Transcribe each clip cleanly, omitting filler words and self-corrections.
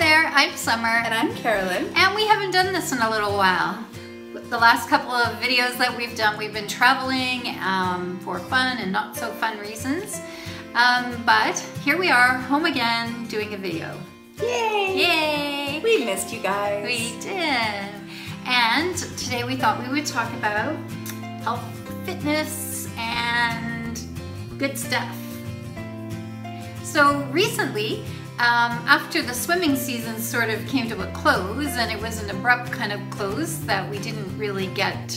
Hi there, I'm Summer. And I'm Carolyn. And we haven't done this in a little while. The last couple of videos that we've done, we've been traveling for fun and not so fun reasons. But here we are, home again, doing a video. Yay! Yay! We missed you guys. We did. And today we thought we would talk about health, fitness, and good stuff. So recently, after the swimming season sort of came to a close, and it was an abrupt kind of close that we didn't really get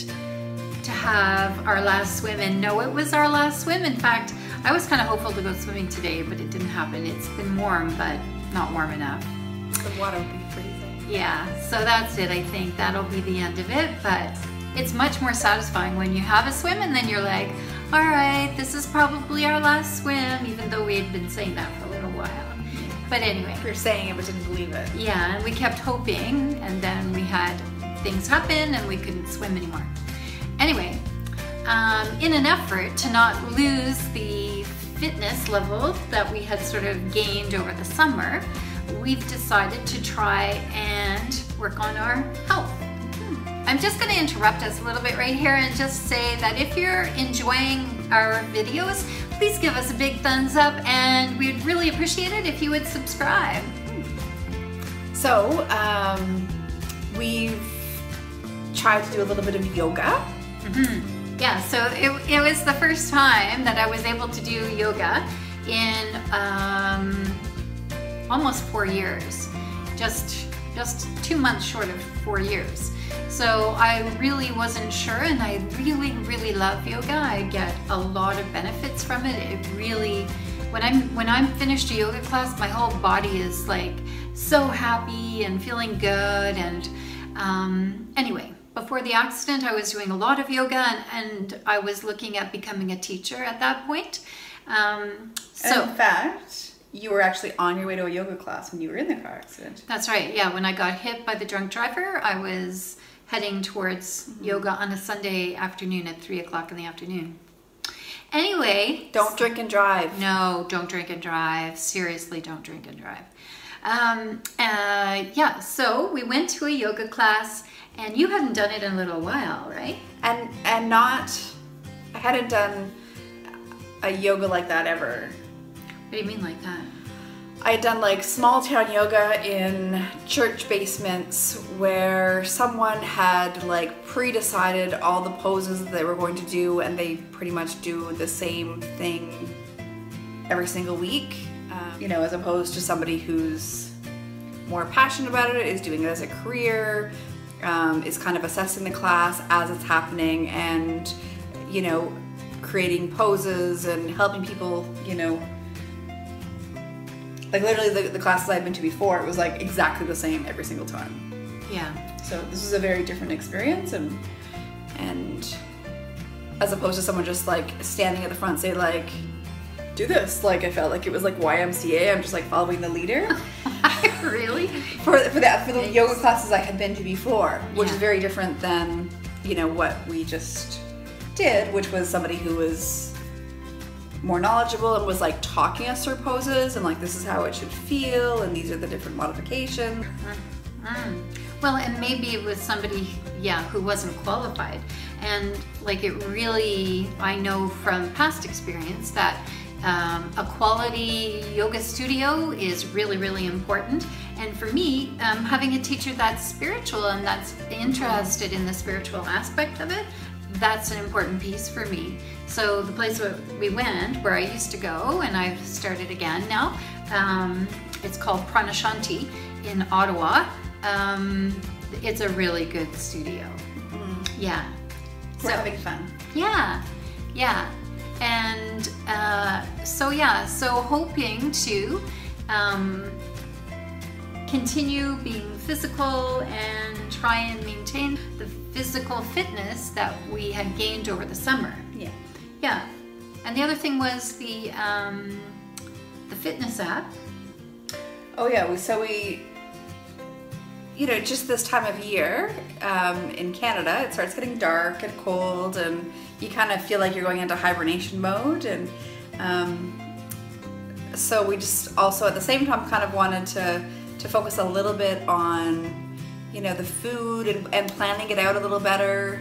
to have our last swim and know it was our last swim. In fact, I was kind of hopeful to go swimming today, but it didn't happen. It's been warm, but not warm enough. The water will be freezing. Yeah, so that's it. I think that'll be the end of it, but it's much more satisfying when you have a swim and then you're like, all right, this is probably our last swim, even though we had been saying that for a little while. But anyway. We were saying it, but didn't believe it. Yeah, and we kept hoping, and then we had things happen, and we couldn't swim anymore. Anyway, in an effort to not lose the fitness level that we had sort of gained over the summer, we've decided to try and work on our health. I'm just going to interrupt us a little bit right here and just say that if you're enjoying our videos, please give us a big thumbs up, and we'd really appreciate it if you would subscribe. So we've tried to do a little bit of yoga. Mm-hmm. Yeah, so it was the first time that I was able to do yoga in almost 4 years, just 2 months short of 4 years. So I really wasn't sure, and I really, really love yoga. I get a lot of benefits from it. It really, when I'm finished a yoga class, my whole body is like so happy and feeling good. And anyway, before the accident, I was doing a lot of yoga, and I was looking at becoming a teacher at that point. So in fact, you were actually on your way to a yoga class when you were in the car accident. That's right, yeah. When I got hit by the drunk driver, I was heading towards yoga on a Sunday afternoon at 3 o'clock in the afternoon. Anyway. Don't drink and drive. No, don't drink and drive. Seriously, don't drink and drive. Yeah, so we went to a yoga class, and you hadn't done it in a little while, right? I hadn't done a yoga like that ever. What do you mean like that? I had done like small town yoga in church basements where someone had like pre-decided all the poses that they were going to do, and they pretty much do the same thing every single week, you know, as opposed to somebody who's more passionate about it, is doing it as a career, is kind of assessing the class as it's happening and, you know, creating poses and helping people, you know, like literally the classes I'd been to before, it was like exactly the same every single time. Yeah. So this was a very different experience, and as opposed to someone just like standing at the front say like, do this. Like I felt like it was like YMCA, I'm just like following the leader. Really? For the yoga classes I had been to before, which is very different than, you know, what we just did, which was somebody who was more knowledgeable and was like talking us through poses and like this is how it should feel and these are the different modifications. Mm-hmm. Well, and maybe it was somebody, yeah, who wasn't qualified, and like it really, I know from past experience that a quality yoga studio is really, really important. And for me, having a teacher that's spiritual and that's interested in the spiritual aspect of it, that's an important piece for me. So the place where we went, where I used to go, and I've started again now, it's called Pranashanti in Ottawa. It's a really good studio. Mm-hmm. Yeah. We're having fun. Yeah, yeah. And so hoping to continue being physical and try and maintain the physical fitness that we had gained over the summer. Yeah. Yeah. And the other thing was the fitness app. Oh yeah, so we, you know, just this time of year in Canada, it starts getting dark and cold, and you kind of feel like you're going into hibernation mode, and so we just also at the same time kind of wanted to to focus a little bit on, you know, the food and planning it out a little better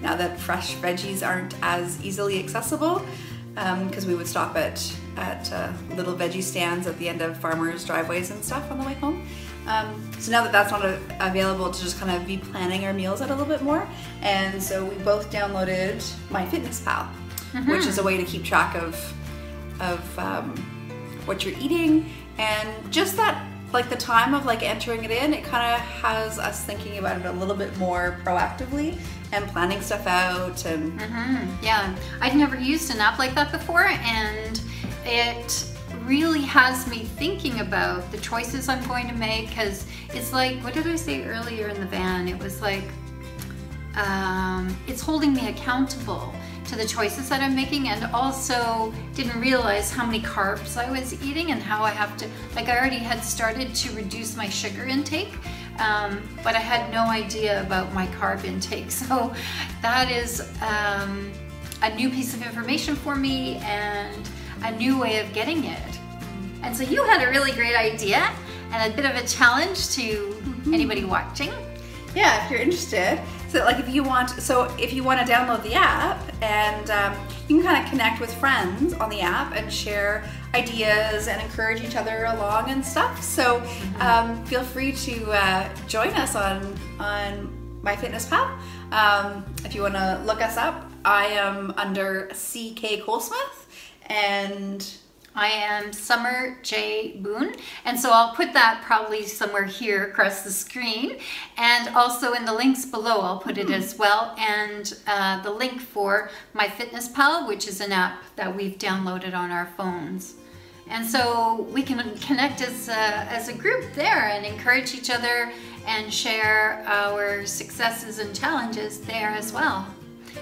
now that fresh veggies aren't as easily accessible, because we would stop at little veggie stands at the end of farmers' driveways and stuff on the way home. So now that that's not available, to just kind of be planning our meals out a little bit more. And so we both downloaded MyFitnessPal, which is a way to keep track of what you're eating, and just that, like, the time of like entering it in, it kind of has us thinking about it a little bit more proactively and planning stuff out. And yeah, I'd never used an app like that before, and it really has me thinking about the choices I'm going to make, because it's like, what did I say earlier in the van? It was like, it's holding me accountable to the choices that I'm making, and also didn't realize how many carbs I was eating and how I have to, like, I already had started to reduce my sugar intake, but I had no idea about my carb intake. So that is a new piece of information for me and a new way of getting it. And so you had a really great idea and a bit of a challenge to anybody watching. Yeah, if you're interested. So, like, if you want to download the app, and you can kind of connect with friends on the app and share ideas and encourage each other along and stuff. So feel free to join us on MyFitnessPal. If you want to look us up, I am under CK Colesmith, and I am Summer J. Boone, and so I'll put that probably somewhere here across the screen, and also in the links below I'll put it as well, and the link for MyFitnessPal, which is an app that we've downloaded on our phones. And so we can connect as a group there and encourage each other and share our successes and challenges there as well,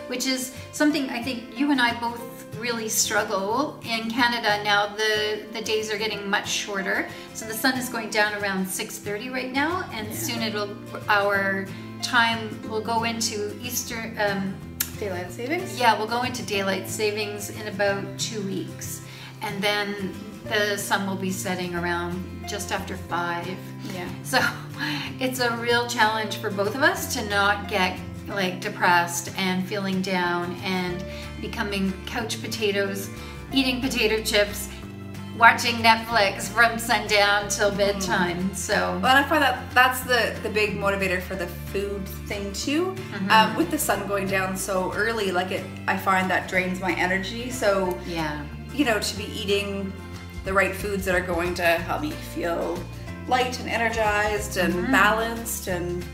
which is something I think you and I both really struggle in Canada now. The days are getting much shorter, so the sun is going down around 6:30 right now, and soon our time will go into Eastern daylight savings. Yeah, we'll go into daylight savings in about 2 weeks, and then the sun will be setting around just after 5. Yeah. So it's a real challenge for both of us to not get, like, depressed and feeling down and becoming couch potatoes, eating potato chips, watching Netflix from sundown till bedtime. So, well, I find that that's the big motivator for the food thing too. With the sun going down so early, like, I find that drains my energy. So yeah, you know, to be eating the right foods that are going to help me feel light and energized and balanced, and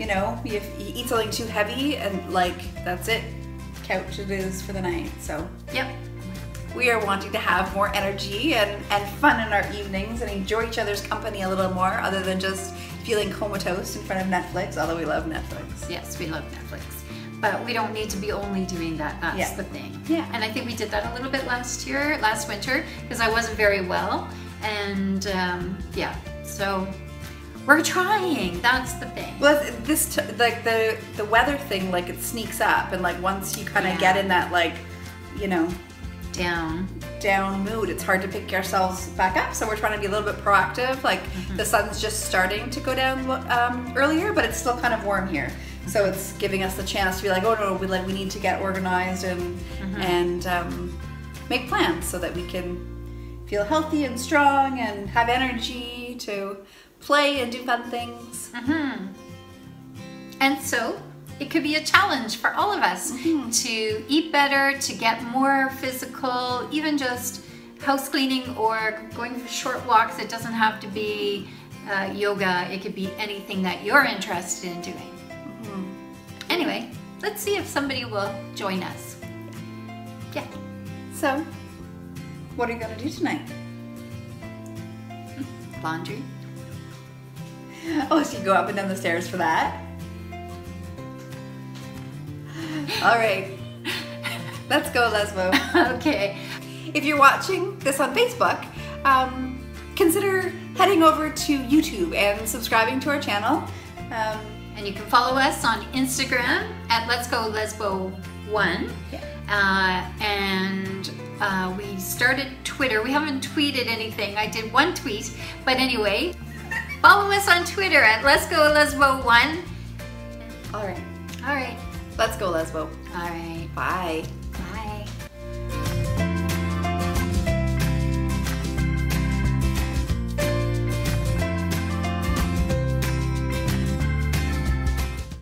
you know, if you eat something too heavy, and, like, that's it, couch it is for the night. So yep, we are wanting to have more energy and fun in our evenings and enjoy each other's company a little more, other than just feeling comatose in front of Netflix, although we love Netflix. Yes, we love Netflix, but we don't need to be only doing that. That's the thing. Yeah, and I think we did that a little bit last winter, because I wasn't very well, and yeah, so we're trying. That's the thing. Well, this like the weather thing, like, it sneaks up, and, like, once you kind of get in that, like, you know, down mood, it's hard to pick yourselves back up. So we're trying to be a little bit proactive. Like the sun's just starting to go down earlier, but it's still kind of warm here, so it's giving us the chance to be like, oh no, we need to get organized and make plans so that we can feel healthy and strong and have energy to play and do fun things. And so it could be a challenge for all of us to eat better, to get more physical, even just house cleaning or going for short walks. It doesn't have to be yoga. It could be anything that you're interested in doing. Anyway, let's see if somebody will join us. Yeah. So, what are you going to do tonight? Laundry. Oh, so you go up and down the stairs for that? All right. Let's go, Lesbo. Okay. If you're watching this on Facebook, consider heading over to YouTube and subscribing to our channel. And you can follow us on Instagram at Let's Go Lesbo 1. Yeah. We started Twitter. We haven't tweeted anything. I did one tweet, but anyway. Follow us on Twitter at Let's Go Lesbo1. All right. Let's go Lesbo. All right. Bye.